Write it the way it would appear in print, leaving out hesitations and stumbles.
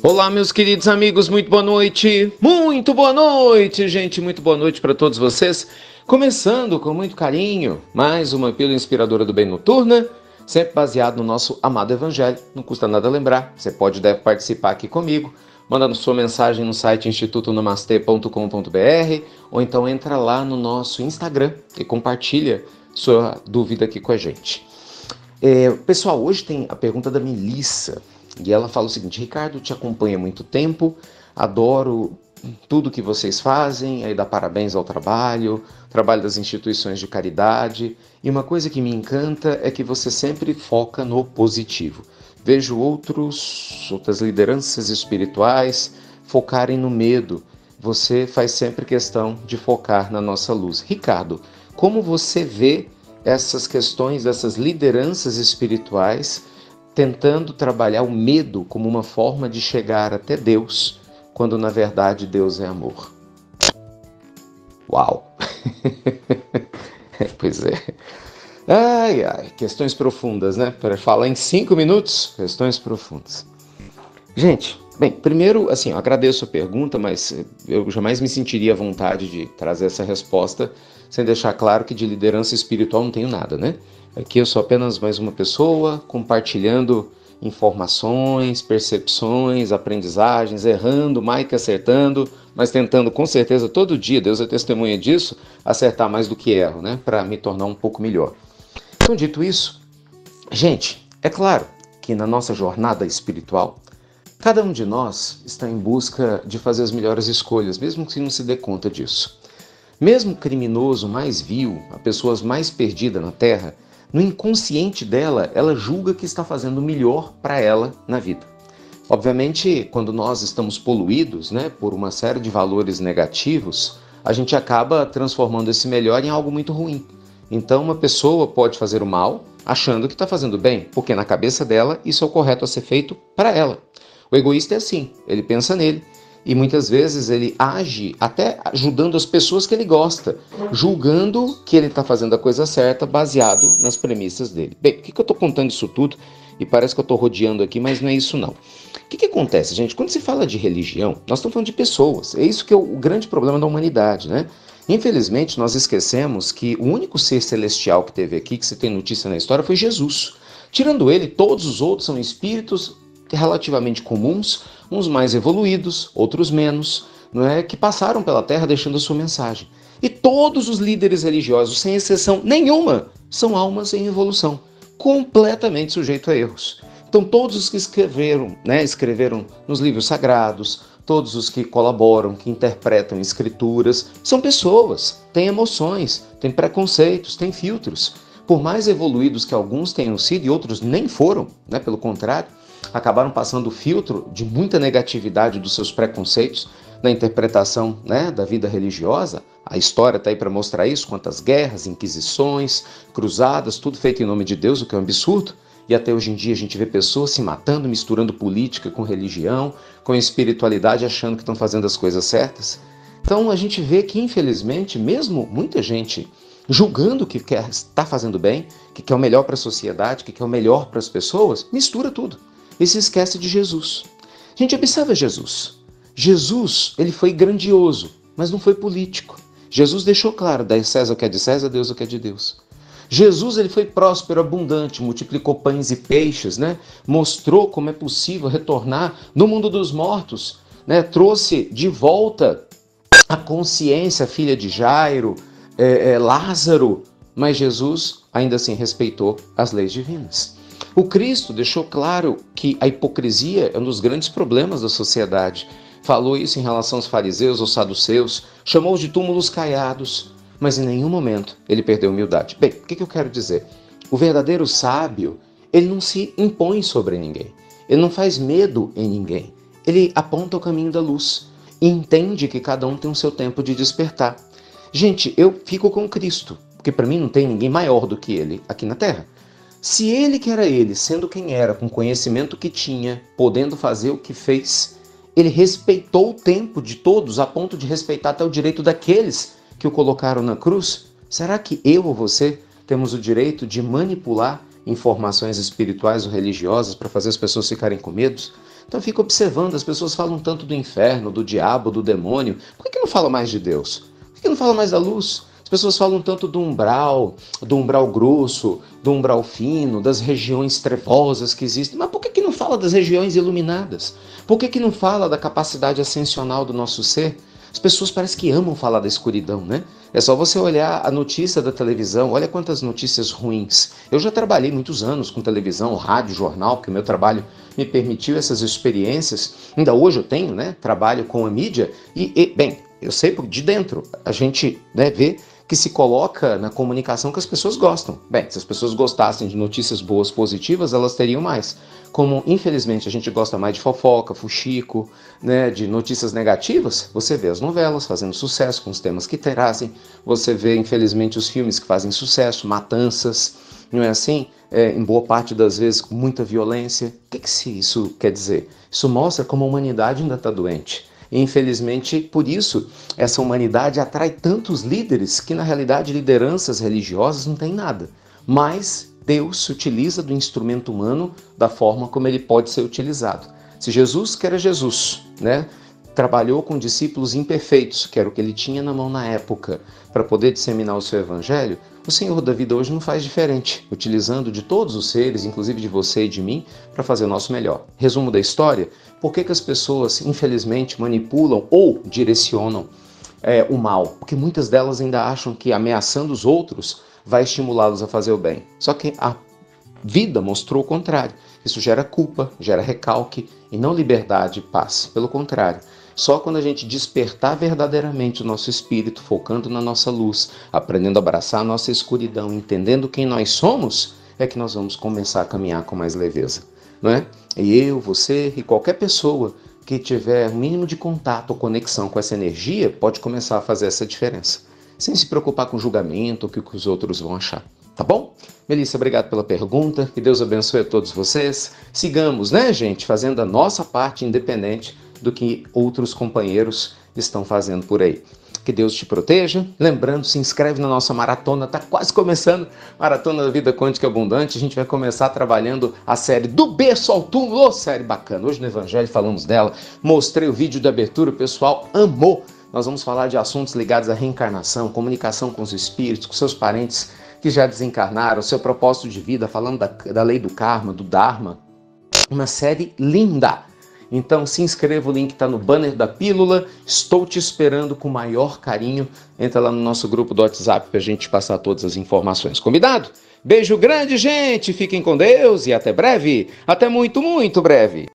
Olá, meus queridos amigos, muito boa noite! Muito boa noite, gente! Muito boa noite para todos vocês! Começando com muito carinho, mais uma pílula inspiradora do Bem Noturna, sempre baseado no nosso amado Evangelho. Não custa nada lembrar, você pode e deve participar aqui comigo, mandando sua mensagem no site institutonamaste.com.br ou então entra lá no nosso Instagram e compartilha sua dúvida aqui com a gente. Pessoal, hoje tem a pergunta da Melissa. E ela fala o seguinte: Ricardo, te acompanho há muito tempo, adoro tudo que vocês fazem, aí dá parabéns ao trabalho das instituições de caridade, e uma coisa que me encanta é que você sempre foca no positivo. Vejo outras lideranças espirituais focarem no medo, você faz sempre questão de focar na nossa luz. Ricardo, como você vê essas questões dessas lideranças espirituais tentando trabalhar o medo como uma forma de chegar até Deus, quando na verdade Deus é amor? Uau! Pois é. Ai, ai, questões profundas, né? Para falar em 5 minutos, questões profundas. Gente, bem, primeiro, assim, eu agradeço a pergunta, mas eu jamais me sentiria à vontade de trazer essa resposta sem deixar claro que de liderança espiritual não tenho nada, né? Aqui eu sou apenas mais uma pessoa compartilhando informações, percepções, aprendizagens, errando mais que acertando, mas tentando com certeza todo dia, Deus é testemunha disso, acertar mais do que erro, né? Para me tornar um pouco melhor. Então, dito isso, gente, é claro que na nossa jornada espiritual, cada um de nós está em busca de fazer as melhores escolhas, mesmo que não se dê conta disso. Mesmo o criminoso mais vil, a pessoa mais perdida na Terra, no inconsciente dela, ela julga que está fazendo o melhor para ela na vida. Obviamente, quando nós estamos poluídos, né, por uma série de valores negativos, a gente acaba transformando esse melhor em algo muito ruim. Então, uma pessoa pode fazer o mal achando que está fazendo bem, porque na cabeça dela isso é o correto a ser feito para ela. O egoísta é assim, ele pensa nele. E muitas vezes ele age até ajudando as pessoas que ele gosta, julgando que ele está fazendo a coisa certa baseado nas premissas dele. Bem, por que eu estou contando isso tudo? E parece que eu estou rodeando aqui, mas não é isso não. O que acontece, gente? Quando se fala de religião, nós estamos falando de pessoas. É isso que é o grande problema da humanidade, né? Infelizmente, nós esquecemos que o único ser celestial que teve aqui, que se tem notícia na história, foi Jesus. Tirando ele, todos os outros são espíritos relativamente comuns, uns mais evoluídos, outros menos, não é? Que passaram pela Terra deixando a sua mensagem. E todos os líderes religiosos, sem exceção nenhuma, são almas em evolução, completamente sujeitos a erros. Então todos os que escreveram, né, nos livros sagrados, todos os que colaboram, que interpretam escrituras, são pessoas, têm emoções, têm preconceitos, têm filtros. Por mais evoluídos que alguns tenham sido e outros nem foram, né, pelo contrário, acabaram passando o filtro de muita negatividade dos seus preconceitos na interpretação, né, da vida religiosa. A história está aí para mostrar isso, quantas guerras, inquisições, cruzadas, tudo feito em nome de Deus, o que é um absurdo. E até hoje em dia a gente vê pessoas se matando, misturando política com religião, com espiritualidade, achando que estão fazendo as coisas certas. Então a gente vê que, infelizmente, mesmo muita gente julgando que está fazendo bem, que quer o melhor para a sociedade, que quer o melhor para as pessoas, mistura tudo e se esquece de Jesus. A gente observa Jesus. Jesus, ele foi grandioso, mas não foi político. Jesus deixou claro: dá a César o que é de César, Deus o que é de Deus. Jesus, ele foi próspero, abundante, multiplicou pães e peixes, né? Mostrou como é possível retornar no mundo dos mortos, né? Trouxe de volta a consciência, a filha de Jairo, Lázaro, mas Jesus ainda assim respeitou as leis divinas. O Cristo deixou claro que a hipocrisia é um dos grandes problemas da sociedade. Falou isso em relação aos fariseus, aos saduceus, chamou-os de túmulos caiados, mas em nenhum momento ele perdeu humildade. Bem, o que eu quero dizer? O verdadeiro sábio, ele não se impõe sobre ninguém, ele não faz medo em ninguém, ele aponta o caminho da luz e entende que cada um tem o seu tempo de despertar. Gente, eu fico com Cristo, porque para mim não tem ninguém maior do que ele aqui na Terra. Se ele, que era ele, sendo quem era, com o conhecimento que tinha, podendo fazer o que fez, ele respeitou o tempo de todos a ponto de respeitar até o direito daqueles que o colocaram na cruz, será que eu ou você temos o direito de manipular informações espirituais ou religiosas para fazer as pessoas ficarem com medo? Então eu fico observando, as pessoas falam tanto do inferno, do diabo, do demônio. Por que não falam mais de Deus? Por que não falam mais da luz? As pessoas falam tanto do umbral grosso, do umbral fino, das regiões trevosas que existem. Mas por que não fala das regiões iluminadas? Por que não fala da capacidade ascensional do nosso ser? As pessoas parecem que amam falar da escuridão, né? É só você olhar a notícia da televisão, olha quantas notícias ruins. Eu já trabalhei muitos anos com televisão, rádio, jornal, porque o meu trabalho me permitiu essas experiências. Ainda hoje eu tenho, né? Trabalho com a mídia e bem, eu sei porque de dentro a gente, né, vê que se coloca na comunicação que as pessoas gostam. Bem, se as pessoas gostassem de notícias boas, positivas, elas teriam mais. Como, infelizmente, a gente gosta mais de fofoca, fuxico, né, de notícias negativas, você vê as novelas fazendo sucesso com os temas que trazem, você vê, infelizmente, os filmes que fazem sucesso, matanças, não é assim? Em boa parte das vezes, com muita violência. O que isso quer dizer? Isso mostra como a humanidade ainda está doente. E, infelizmente, por isso, essa humanidade atrai tantos líderes que, na realidade, lideranças religiosas não tem nada. Mas Deus se utiliza do instrumento humano da forma como ele pode ser utilizado. Se Jesus, que era Jesus, né, trabalhou com discípulos imperfeitos, que era o que ele tinha na mão na época, para poder disseminar o seu evangelho, o Senhor da vida hoje não faz diferente, utilizando de todos os seres, inclusive de você e de mim, para fazer o nosso melhor. Resumo da história, por que as pessoas, infelizmente, manipulam ou direcionam o mal? Porque muitas delas ainda acham que ameaçando os outros vai estimulá-los a fazer o bem. Só que a vida mostrou o contrário. Isso gera culpa, gera recalque e não liberdade e paz. Pelo contrário. Só quando a gente despertar verdadeiramente o nosso espírito, focando na nossa luz, aprendendo a abraçar a nossa escuridão, entendendo quem nós somos, é que nós vamos começar a caminhar com mais leveza, não é? E eu, você e qualquer pessoa que tiver o mínimo de contato ou conexão com essa energia, pode começar a fazer essa diferença, sem se preocupar com julgamento, o que os outros vão achar, tá bom? Melissa, obrigado pela pergunta, que Deus abençoe a todos vocês. Sigamos, né, gente, fazendo a nossa parte independente do que outros companheiros estão fazendo por aí. Que Deus te proteja. Lembrando, se inscreve na nossa maratona, está quase começando, Maratona da Vida Quântica Abundante. A gente vai começar trabalhando a série Do Berço ao Túmulo, série bacana. Hoje no Evangelho falamos dela, mostrei o vídeo de abertura, o pessoal amou. Nós vamos falar de assuntos ligados à reencarnação, comunicação com os espíritos, com seus parentes que já desencarnaram, seu propósito de vida, falando da lei do karma, do dharma. Uma série linda. Então se inscreva, o link está no banner da pílula, estou te esperando com o maior carinho, entra lá no nosso grupo do WhatsApp para a gente passar todas as informações, combinado? Beijo grande, gente, fiquem com Deus e até breve, até muito, muito breve!